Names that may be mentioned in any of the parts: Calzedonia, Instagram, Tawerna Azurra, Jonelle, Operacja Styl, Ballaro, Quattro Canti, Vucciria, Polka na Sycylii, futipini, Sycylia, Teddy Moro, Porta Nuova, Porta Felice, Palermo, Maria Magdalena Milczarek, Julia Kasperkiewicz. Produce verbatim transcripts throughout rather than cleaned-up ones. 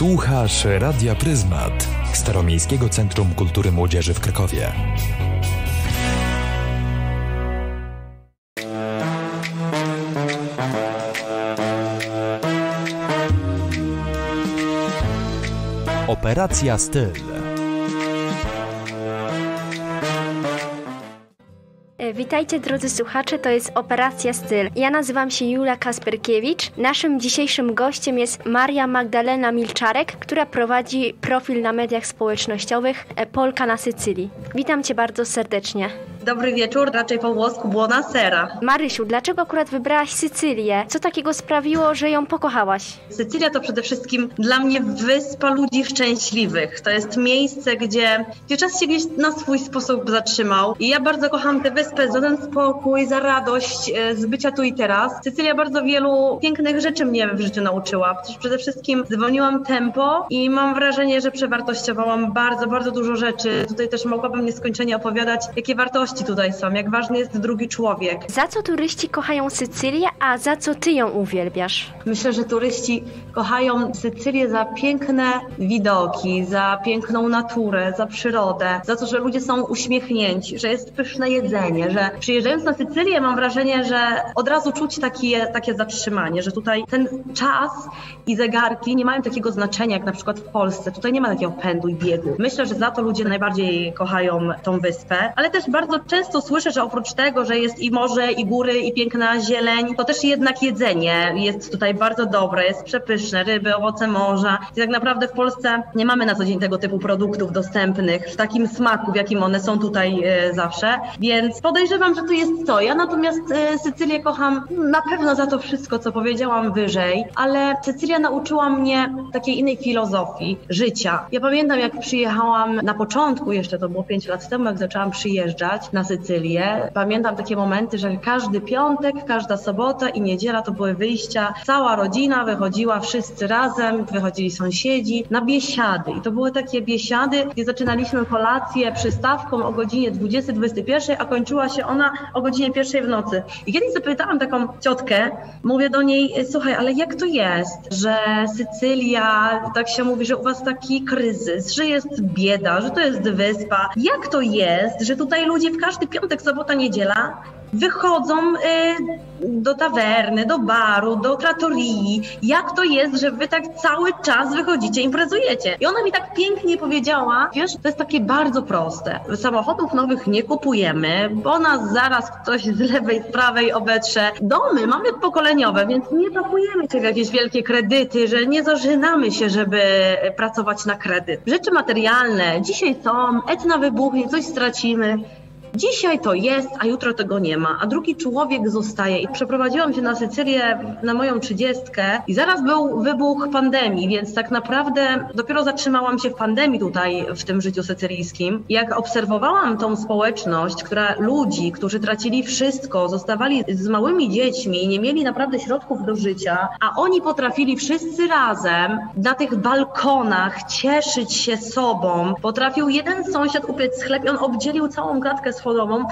Słuchasz Radia Pryzmat, Staromiejskiego Centrum Kultury Młodzieży w Krakowie. Operacja Styl. Witajcie drodzy słuchacze, to jest Operacja Styl. Ja nazywam się Julia Kasperkiewicz. Naszym dzisiejszym gościem jest Maria Magdalena Milczarek, która prowadzi profil na mediach społecznościowych Polka na Sycylii. Witam Cię bardzo serdecznie. Dobry wieczór, raczej po włosku buonasera. Marysiu, dlaczego akurat wybrałaś Sycylię? Co takiego sprawiło, że ją pokochałaś? Sycylia to przede wszystkim dla mnie wyspa ludzi szczęśliwych. To jest miejsce, gdzie, gdzie czas się gdzieś na swój sposób zatrzymał. I ja bardzo kocham tę wyspę za ten spokój, za radość z bycia tu i teraz. Sycylia bardzo wielu pięknych rzeczy mnie w życiu nauczyła. Przecież przede wszystkim zwolniłam tempo i mam wrażenie, że przewartościowałam bardzo, bardzo dużo rzeczy. Tutaj też mogłabym nieskończenie opowiadać, jakie wartości tutaj są, jak ważny jest drugi człowiek. Za co turyści kochają Sycylię, a za co ty ją uwielbiasz? Myślę, że turyści kochają Sycylię za piękne widoki, za piękną naturę, za przyrodę, za to, że ludzie są uśmiechnięci, że jest pyszne jedzenie, że przyjeżdżając na Sycylię mam wrażenie, że od razu czuć takie, takie zatrzymanie, że tutaj ten czas i zegarki nie mają takiego znaczenia jak na przykład w Polsce. Tutaj nie ma takiego pędu i biegu. Myślę, że za to ludzie najbardziej kochają tą wyspę, ale też bardzo często słyszę, że oprócz tego, że jest i morze, i góry, i piękna zieleń, to też jednak jedzenie jest tutaj bardzo dobre, jest przepyszne, ryby, owoce morza. I tak naprawdę w Polsce nie mamy na co dzień tego typu produktów dostępnych w takim smaku, w jakim one są tutaj e, zawsze, więc podejrzewam, że tu jest to. Ja natomiast e, Sycylię kocham na pewno za to wszystko, co powiedziałam wyżej, ale Sycylia nauczyła mnie takiej innej filozofii życia. Ja pamiętam, jak przyjechałam na początku, jeszcze to było pięć lat temu, jak zaczęłam przyjeżdżać na Sycylię. Pamiętam takie momenty, że każdy piątek, każda sobota i niedziela to były wyjścia. Cała rodzina wychodziła, wszyscy razem, wychodzili sąsiedzi na biesiady. I to były takie biesiady, gdzie zaczynaliśmy kolację przystawką o godzinie dwudziestej, dwudziestej pierwszej, a kończyła się ona o godzinie pierwszej w nocy. I kiedyś zapytałam taką ciotkę, mówię do niej, słuchaj, ale jak to jest, że Sycylia, tak się mówi, że u was taki kryzys, że jest bieda, że to jest wyspa. Jak to jest, że tutaj ludzie w każdy piątek, sobota, niedziela wychodzą y, do tawerny, do baru, do trattorii. Jak to jest, że wy tak cały czas wychodzicie, imprezujecie? I ona mi tak pięknie powiedziała, wiesz, to jest takie bardzo proste. Samochodów nowych nie kupujemy, bo nas zaraz ktoś z lewej, z prawej obetrze. Domy mamy pokoleniowe, więc nie pakujemy się w jakieś wielkie kredyty, że nie zażynamy się, żeby pracować na kredyt. Rzeczy materialne dzisiaj są, etna wybuchnie, coś stracimy. Dzisiaj to jest, a jutro tego nie ma, a drugi człowiek zostaje. I przeprowadziłam się na Sycylię na moją trzydziestkę i zaraz był wybuch pandemii, więc tak naprawdę dopiero zatrzymałam się w pandemii tutaj w tym życiu sycylijskim. Jak obserwowałam tą społeczność, która ludzi, którzy tracili wszystko, zostawali z małymi dziećmi i nie mieli naprawdę środków do życia, a oni potrafili wszyscy razem na tych balkonach cieszyć się sobą. Potrafił jeden sąsiad upiec chleb i on obdzielił całą klatkę schodową.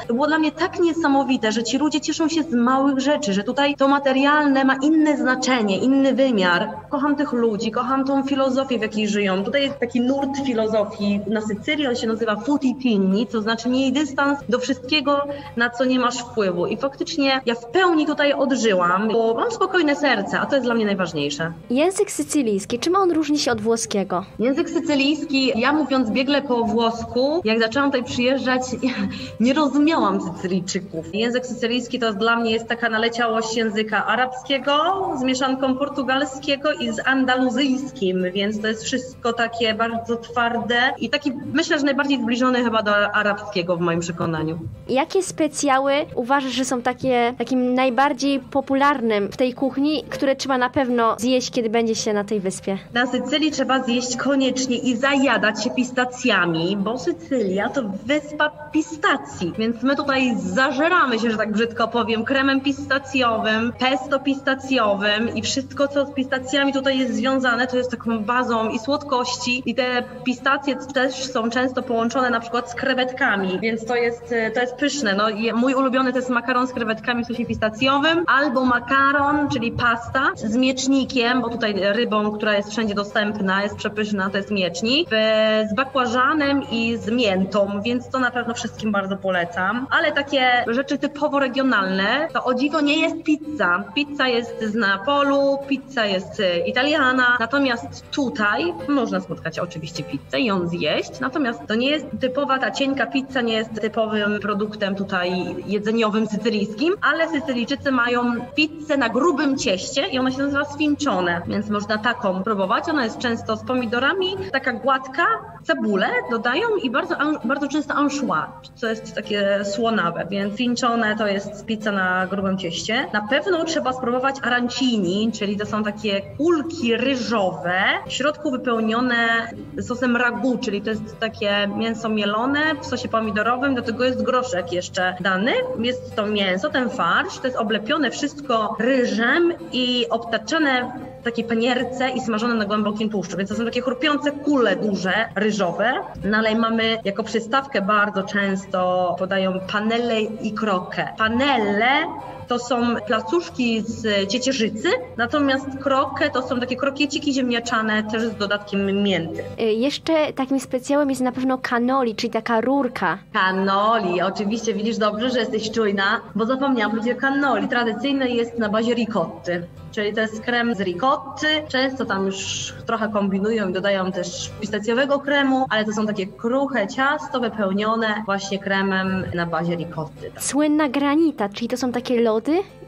To było dla mnie tak niesamowite, że ci ludzie cieszą się z małych rzeczy, że tutaj to materialne ma inne znaczenie, inny wymiar. Kocham tych ludzi, kocham tą filozofię, w jakiej żyją. Tutaj jest taki nurt filozofii na Sycylii, on się nazywa futipini, co znaczy miej dystans do wszystkiego, na co nie masz wpływu. I faktycznie ja w pełni tutaj odżyłam, bo mam spokojne serce, a to jest dla mnie najważniejsze. Język sycylijski, czym on różni się od włoskiego? Język sycylijski, ja mówiąc biegle po włosku, jak zaczęłam tutaj przyjeżdżać, nie rozumiałam Sycylijczyków. Język sycylijski to dla mnie jest taka naleciałość języka arabskiego z mieszanką portugalskiego i z andaluzyjskim, więc to jest wszystko takie bardzo twarde i taki, myślę, że najbardziej zbliżony chyba do arabskiego w moim przekonaniu. Jakie specjały uważasz, że są takie, takim najbardziej popularnym w tej kuchni, które trzeba na pewno zjeść, kiedy będzie się na tej wyspie? Na Sycylii trzeba zjeść koniecznie i zajadać się pistacjami, bo Sycylia to wyspa pistacji. Wenecji. Więc my tutaj zażeramy się, że tak brzydko powiem, kremem pistacjowym, pesto pistacjowym i wszystko, co z pistacjami tutaj jest związane, to jest taką bazą i słodkości. I te pistacje też są często połączone na przykład z krewetkami, więc to jest, to jest pyszne. No, i mój ulubiony to jest makaron z krewetkami w sosie pistacjowym albo makaron, czyli pasta z miecznikiem, bo tutaj rybą, która jest wszędzie dostępna, jest przepyszna, to jest miecznik, z bakłażanem i z miętą, więc to na pewno wszystkim bardzo polecam. Ale takie rzeczy typowo regionalne, to o dziwo nie jest pizza. Pizza jest z Neapolu, pizza jest italiana, natomiast tutaj można spotkać oczywiście pizzę i ją zjeść, natomiast to nie jest typowa, ta cienka pizza nie jest typowym produktem tutaj jedzeniowym sycylijskim, ale Sycylijczycy mają pizzę na grubym cieście i ona się nazywa sfincione, więc można taką próbować. Ona jest często z pomidorami, taka gładka, cebulę dodają i bardzo, bardzo często anchois, co jest takie słonawe, więc sfincione to jest pizza na grubym cieście. Na pewno trzeba spróbować arancini, czyli to są takie kulki ryżowe, w środku wypełnione sosem ragu, czyli to jest takie mięso mielone w sosie pomidorowym, do tego jest groszek jeszcze dany. Jest to mięso, ten farsz, to jest oblepione wszystko ryżem i obtaczane w takiej panierce i smażone na głębokim tłuszczu, więc to są takie chrupiące kule duże, ryżowe. No ale mamy jako przystawkę bardzo często podają panelle i krokę. Panelle to są placuszki z ciecierzycy, natomiast krokę to są takie krokieciki ziemniaczane też z dodatkiem mięty. Jeszcze takim specjałem jest na pewno cannoli, czyli taka rurka. Cannoli, oczywiście widzisz dobrze, że jesteś czujna, bo zapomniałam powiedzieć o cannoli. Tradycyjny jest na bazie ricotty, czyli to jest krem z ricotty. Często tam już trochę kombinują i dodają też pistacjowego kremu, ale to są takie kruche ciasto wypełnione właśnie kremem na bazie ricotty. Tak. Słynna granita, czyli to są takie lody.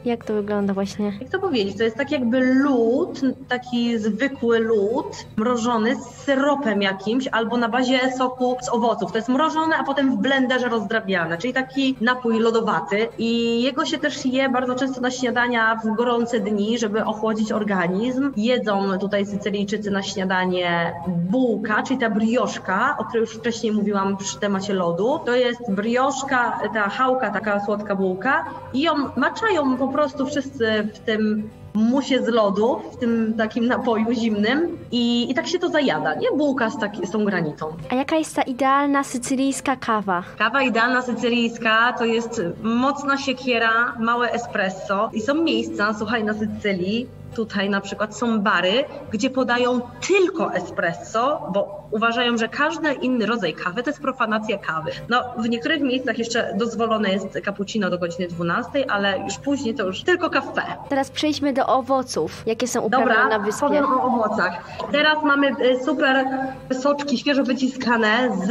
Jak to wygląda właśnie? Jak to powiedzieć? To jest tak jakby lód, taki zwykły lód, mrożony z syropem jakimś, albo na bazie soku z owoców. To jest mrożone, a potem w blenderze rozdrabiane, czyli taki napój lodowaty. I jego się też je bardzo często na śniadania w gorące dni, żeby ochłodzić organizm. Jedzą tutaj Sycylijczycy na śniadanie bułka, czyli ta brioszka, o której już wcześniej mówiłam przy temacie lodu. To jest brioszka, ta chałka, taka słodka bułka i ją macza Mają po prostu wszyscy w tym musie z lodu, w tym takim napoju zimnym i, i tak się to zajada, nie? Bułka z, taki, z tą granitą. A jaka jest ta idealna sycylijska kawa? Kawa idealna sycylijska to jest mocna siekiera, małe espresso i są miejsca, słuchaj, na Sycylii, tutaj na przykład są bary, gdzie podają tylko espresso, bo uważają, że każdy inny rodzaj kawy to jest profanacja kawy. No, w niektórych miejscach jeszcze dozwolone jest cappuccino do godziny dwunastej, ale już później to już tylko kawę. Teraz przejdźmy do owoców. Jakie są uprawiane na wyspie? Dobra, powiem o owocach. Teraz mamy super soczki świeżo wyciskane z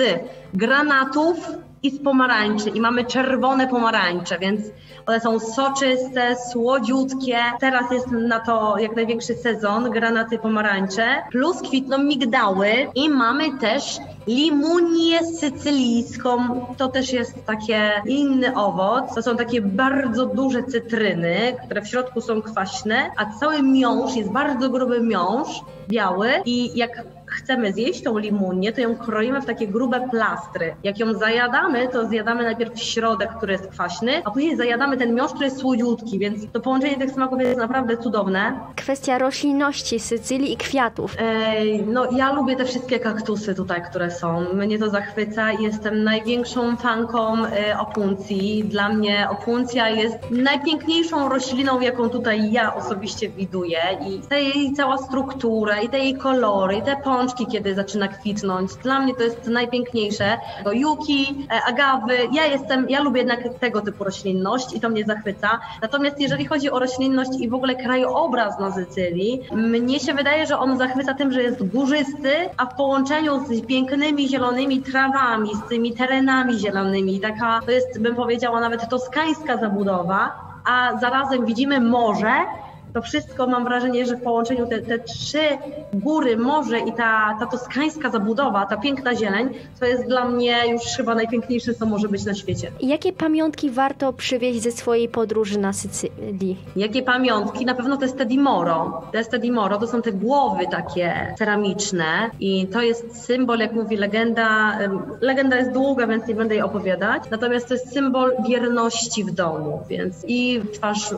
granatów i z pomarańczy. I mamy czerwone pomarańcze, więc one są soczyste, słodziutkie. Teraz jest na to jak największy sezon, granaty, pomarańcze, plus kwitną migdały i mamy też limunię sycylijską. To też jest taki inny owoc. To są takie bardzo duże cytryny, które w środku są kwaśne, a cały miąższ jest bardzo gruby miąższ, biały i jak chcemy zjeść tą limunię, to ją kroimy w takie grube plastry. Jak ją zajadamy, to zjadamy najpierw środek, który jest kwaśny, a później zajadamy ten miąższ, który jest słodziutki, więc to połączenie tych smaków jest naprawdę cudowne. Kwestia roślinności Sycylii i kwiatów. Ej, no ja lubię te wszystkie kaktusy tutaj, które są. Mnie to zachwyca i jestem największą fanką y, opuncji. Dla mnie opuncja jest najpiękniejszą rośliną, jaką tutaj ja osobiście widuję i ta jej cała struktura, i te jej kolory, i te kiedy zaczyna kwitnąć. Dla mnie to jest najpiękniejsze. Juki, agawy. Ja jestem, ja lubię jednak tego typu roślinność i to mnie zachwyca. Natomiast jeżeli chodzi o roślinność i w ogóle krajobraz na Sycylii, mnie się wydaje, że on zachwyca tym, że jest górzysty, a w połączeniu z pięknymi zielonymi trawami, z tymi terenami zielonymi, taka to jest, bym powiedziała, nawet toskańska zabudowa, a zarazem widzimy morze, To wszystko mam wrażenie, że w połączeniu te, te trzy góry, morze i ta, ta toskańska zabudowa, ta piękna zieleń, to jest dla mnie już chyba najpiękniejsze, co może być na świecie. Jakie pamiątki warto przywieźć ze swojej podróży na Sycylii? Jakie pamiątki? Na pewno te Teddy Moro. Te Teddy Moro to są te głowy takie ceramiczne i to jest symbol, jak mówi legenda. Legenda jest długa, więc nie będę jej opowiadać. Natomiast to jest symbol wierności w domu, więc i twarz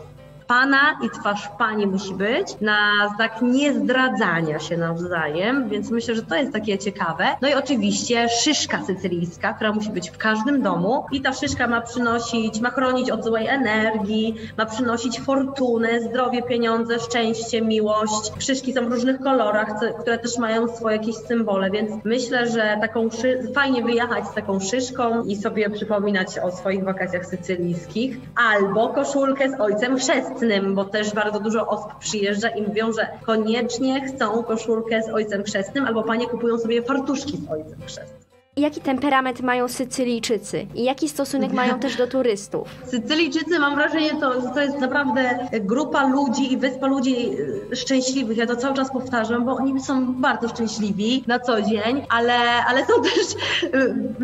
Pana i twarz Pani musi być na znak niezdradzania się nawzajem, więc myślę, że to jest takie ciekawe. No i oczywiście szyszka sycylijska, która musi być w każdym domu i ta szyszka ma przynosić, ma chronić od złej energii, ma przynosić fortunę, zdrowie, pieniądze, szczęście, miłość. Szyszki są w różnych kolorach, które też mają swoje jakieś symbole, więc myślę, że taką szy- fajnie wyjechać z taką szyszką i sobie przypominać o swoich wakacjach sycylijskich. Albo koszulkę z Ojcem Chrzestnym, bo też bardzo dużo osób przyjeżdża i mówią, że koniecznie chcą koszulkę z Ojcem Chrzestnym, albo panie kupują sobie fartuszki z Ojcem Chrzestnym. Jaki temperament mają Sycylijczycy i jaki stosunek mają też do turystów? Sycylijczycy, mam wrażenie, to, to jest naprawdę grupa ludzi i wyspa ludzi szczęśliwych. Ja to cały czas powtarzam, bo oni są bardzo szczęśliwi na co dzień, ale, ale są też,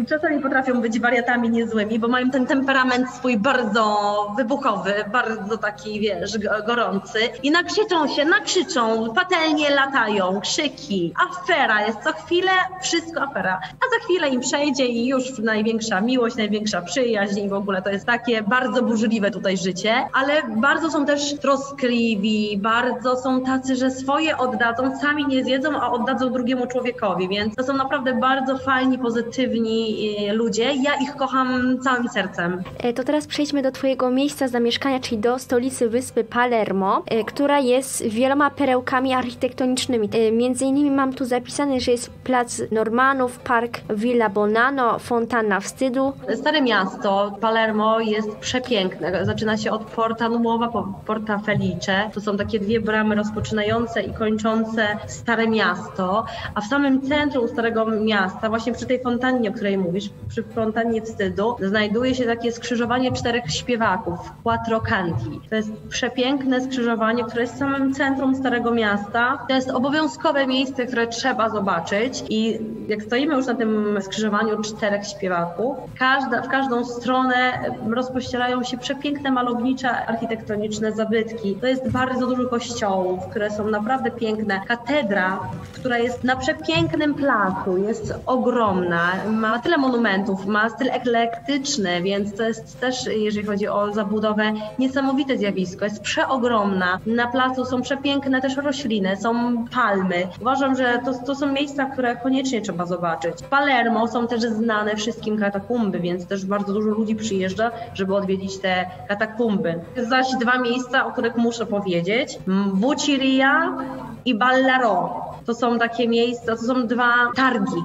czasami potrafią być wariatami niezłymi, bo mają ten temperament swój bardzo wybuchowy, bardzo taki, wiesz, gorący i nakrzyczą się, nakrzyczą, patelnie latają, krzyki, afera jest co chwilę, wszystko afera, a za chwilę ile im przejdzie i już największa miłość, największa przyjaźń i w ogóle to jest takie bardzo burzliwe tutaj życie, ale bardzo są też troskliwi, bardzo są tacy, że swoje oddadzą, sami nie zjedzą, a oddadzą drugiemu człowiekowi, więc to są naprawdę bardzo fajni, pozytywni ludzie. Ja ich kocham całym sercem. To teraz przejdźmy do twojego miejsca zamieszkania, czyli do stolicy wyspy Palermo, która jest wieloma perełkami architektonicznymi. Między innymi mam tu zapisane, że jest plac Normanów, park Villa Bonanno, Fontanna Wstydu. Stare miasto Palermo jest przepiękne. Zaczyna się od Porta Nuova, po Porta Felice. To są takie dwie bramy rozpoczynające i kończące Stare Miasto. A w samym centrum Starego Miasta, właśnie przy tej fontannie, o której mówisz, przy Fontannie Wstydu, znajduje się takie skrzyżowanie czterech śpiewaków, Quattro Canti. To jest przepiękne skrzyżowanie, które jest w samym centrum Starego Miasta. To jest obowiązkowe miejsce, które trzeba zobaczyć i jak stoimy już na tym skrzyżowaniu czterech śpiewaków. Każda, w każdą stronę rozpościerają się przepiękne, malownicze, architektoniczne zabytki. To jest bardzo dużo kościołów, które są naprawdę piękne. Katedra, która jest na przepięknym placu, jest ogromna, ma tyle monumentów, ma styl eklektyczny, więc to jest też, jeżeli chodzi o zabudowę, niesamowite zjawisko. Jest przeogromna. Na placu są przepiękne też rośliny, są palmy. Uważam, że to, to są miejsca, które koniecznie trzeba zobaczyć. Palermo są też znane wszystkim katakumby, więc też bardzo dużo ludzi przyjeżdża, żeby odwiedzić te katakumby. Zaś dwa miejsca, o których muszę powiedzieć, Vucciria i Ballaro. To są takie miejsca, to są dwa targi.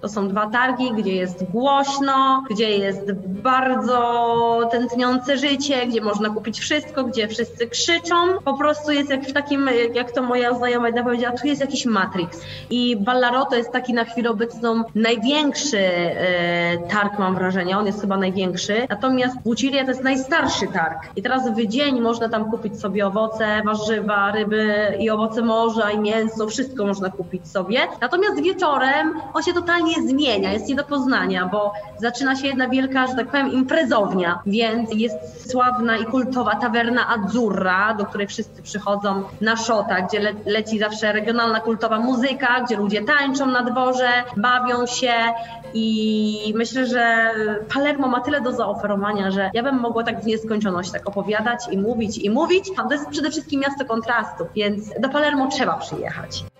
To są dwa targi, gdzie jest głośno, gdzie jest bardzo tętniące życie, gdzie można kupić wszystko, gdzie wszyscy krzyczą. Po prostu jest jak w takim, jak to moja znajoma jedna powiedziała, tu jest jakiś Matrix. I Ballaro to jest taki na chwilę obecną największy e, targ, mam wrażenie, on jest chyba największy. Natomiast Vucciria to jest najstarszy targ. I teraz w dzień można tam kupić sobie owoce, warzywa, ryby i owoce morza i mięso, wszystko można kupić sobie. Natomiast wieczorem on się totalnie zmienia, jest nie do poznania, bo zaczyna się jedna wielka, że tak powiem, imprezownia, więc jest sławna i kultowa Tawerna Azurra, do której wszyscy przychodzą na szota, gdzie le- leci zawsze regionalna kultowa muzyka, gdzie ludzie tańczą na dworze, bawią się i myślę, że Palermo ma tyle do zaoferowania, że ja bym mogła tak w nieskończoność tak opowiadać i mówić i mówić, a to jest przede wszystkim miasto kontrastu, więc do Palermo trzeba przyjechać.